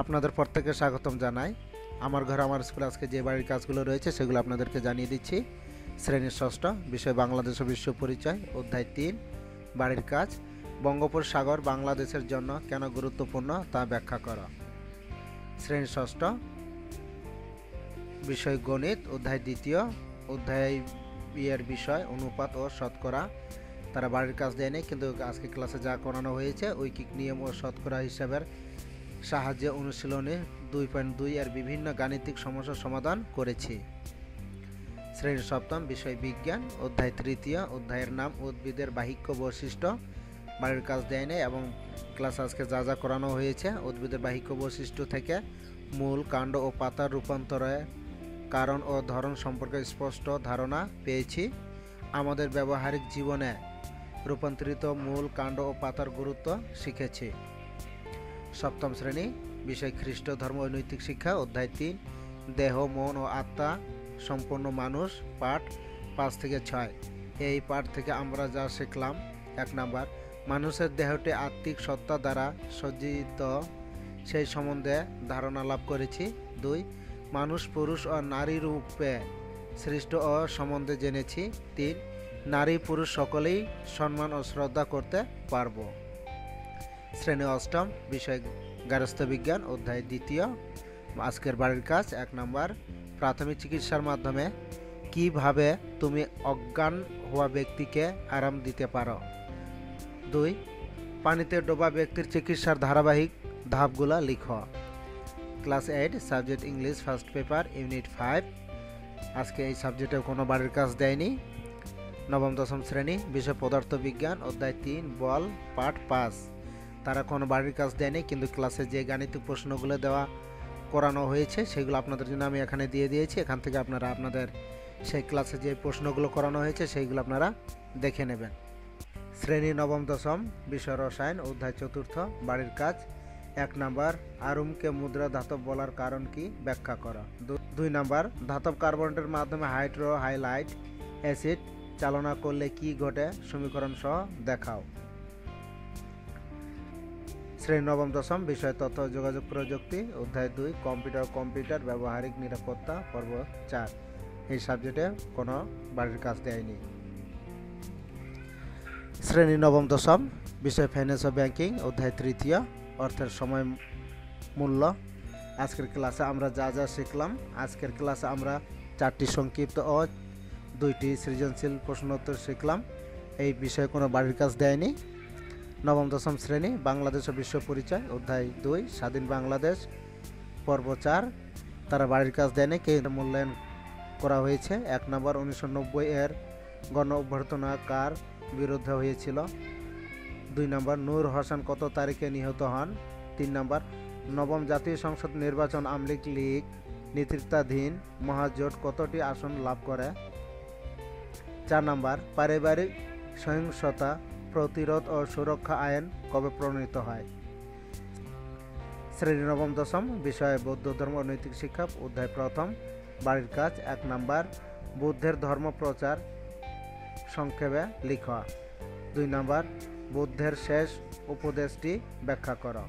আপনাদের প্রত্যেককে স্বাগতম জানাই। আমার ঘর আমার স্কুল আজকে যে বাড়ির কাজগুলো রয়েছে সেগুলো আপনাদেরকে জানিয়ে দিচ্ছি। শ্রেণীর ষষ্ঠ বিষয় বাংলাদেশ ও বিশ্ব পরিচয়, অধ্যায় ৩, বাড়ির কাজ। বঙ্গোপসাগর বাংলাদেশের জন্য কেন গুরুত্বপূর্ণ তা ব্যাখ্যা করো। শ্রেণী ষষ্ঠ বিষয় গণিত, অধ্যায় ২, অধ্যায় এর বিষয় অনুপাত ও শতকরা। তারা বাড়ির কাজ দেয়নি, কিন্তু আজকে ক্লাসে যা করানো হয়েছে ঐকিক নিয়ম ও শতকরা হিসাবের সাহায্যে অনুশীলনে 2.2 এর বিভিন্ন গাণিতিক সমস্যা সমাধান করেছি। শ্রেণী সপ্তম বিষয় বিজ্ঞান, অধ্যায় ৩, অধ্যায়ের নাম উদ্ভিদের বাহিক্য বৈশিষ্ট্য। বাড়ির কাজ দেয়নি এবং ক্লাস আজকে যা যা করানো হয়েছে উদ্ভিদের বাহিক্য বৈশিষ্ট্য থেকে মূল, কাণ্ড ও পাতার রূপান্তরের কারণ ও ধরন সম্পর্কে স্পষ্ট ধারণা পেয়েছি। আমাদের ব্যবহারিক জীবনে রূপান্তরিত মূল, কাণ্ড ও পাতার গুরুত্ব শিখেছি। সপ্তম শ্রেণী বিষয় খ্রিস্ট ধর্ম ও নৈতিক শিক্ষা, অধ্যায় ৩, দেহ, মন ও আত্মা সম্পূর্ণ মানুষ, পাঠ 5 থেকে ৬। এই পাঠ থেকে আমরা যা শিখলাম: ১ নাম্বার, মানুষের দেহটি আত্মিক সত্তা দ্বারা সজ্জিত, সেই সম্বন্ধে ধারণা লাভ করেছি। ২, মানুষ পুরুষ ও নারী রূপে সৃষ্ট ও সম্বন্ধে জেনেছি। ৩, নারী পুরুষ সকলেই সম্মান ও শ্রদ্ধা করতে পারব। শ্রেণী অষ্টম বিষয় গার্হস্থ্য বিজ্ঞান, অধ্যায় ২, আজকের বাড়ির কাজ। ১ নাম্বার, প্রাথমিক চিকিৎসার মাধ্যমে কিভাবে তুমি অজ্ঞান হওয়া ব্যক্তিকে আরাম দিতে পারো। ২, পানিতে ডোবা ব্যক্তির চিকিৎসার ধারাবাহিক ধাপগুলো লিখো। Class 8 subject English, first paper, unit 5। আজকে এই সাবজেক্টে কোনো বাড়ির কাজ দেয়নি। নবম দশম শ্রেণী বিষয় পদার্থ বিজ্ঞান, অধ্যায় ৩, বল, পাঠ ৫। তারা কোনো বাড়ির কাজ দেয়নি, কিন্তু ক্লাসে যে গাণিতিক প্রশ্নগুলো দেওয়া করানো হয়েছে সেগুলো আপনাদের জন্য আমি এখানে দিয়ে দিয়েছি। এখান থেকে আপনারা আপনাদের সেই ক্লাসে যে প্রশ্নগুলো করানো হয়েছে সেইগুলো আপনারা দেখে নেবেন। শ্রেণী নবম দশম বিষয় রসায়ন, অধ্যায় ৪, বাড়ির কাজ। ১ নাম্বার, আরুমকে মুদ্রা ধাতব বলার কারণ কি ব্যাখ্যা করা। ২ নাম্বার, ধাতব কার্বনেটের মাধ্যমে হাইড্রো হাইলাইট অ্যাসিড চালনা করলে কি ঘটে সমীকরণ সহ দেখাও। শ্রেণী নবম দশম বিষয় তথ্য যোগাযোগ প্রযুক্তি, অধ্যায় ২, কম্পিউটার কম্পিউটার ব্যবহারিক নিরাপত্তা, পর্ব ৪। এই সাবজেক্টে কোনো বাড়ির কাজ দেয়নি। শ্রেণী নবম দশম বিষয় ফাইন্যান্স ও ব্যাংকিং, অধ্যায় ৩, অর্থের সময় মূল্য। আজকের ক্লাসে আমরা যা যা শিখলাম, আজকের ক্লাসে আমরা ৪টি সংক্ষিপ্ত ও ২টি সৃজনশীল প্রশ্নোত্তর শিখলাম। এই বিষয়ে কোনো বাড়ির কাজ দেয়নি। নবম দশম শ্রেণী বাংলাদেশ ও বিশ্ব পরিচয়, অধ্যায় ২, স্বাধীন বাংলাদেশ, পর্ব ৪। তারা বাড়ির কাজ দেয়নি, কিন্তু মূল্যায়ন করা হয়েছে। ১ নাম্বার, ১৯৯০ এর গণ অভ্যর্থনা কার বিরুদ্ধে হয়েছিল। ২ নাম্বার, নূর হোসেন কত তারিখে নিহত হন। ৩ নাম্বার, নবম জাতীয় সংসদ নির্বাচন আওয়ামী লীগ নেতৃত্বাধীন মহাজোট কতটি আসন লাভ করে। ৪ নাম্বার, পারিবারিক সহিংসতা প্রতিরোধ ও সুরক্ষা আইন কবে প্রণীত হয়। শ্রেণী নবম দশম বিষয়ে বৌদ্ধ ধর্ম ও নৈতিক শিক্ষা, অধ্যায় ১, বাড়ির কাজ। ১ নাম্বার, বুদ্ধের ধর্ম প্রচার সংক্ষেপে লিখা। ২ নাম্বার, বুদ্ধের শেষ উপদেশটি ব্যাখ্যা করা।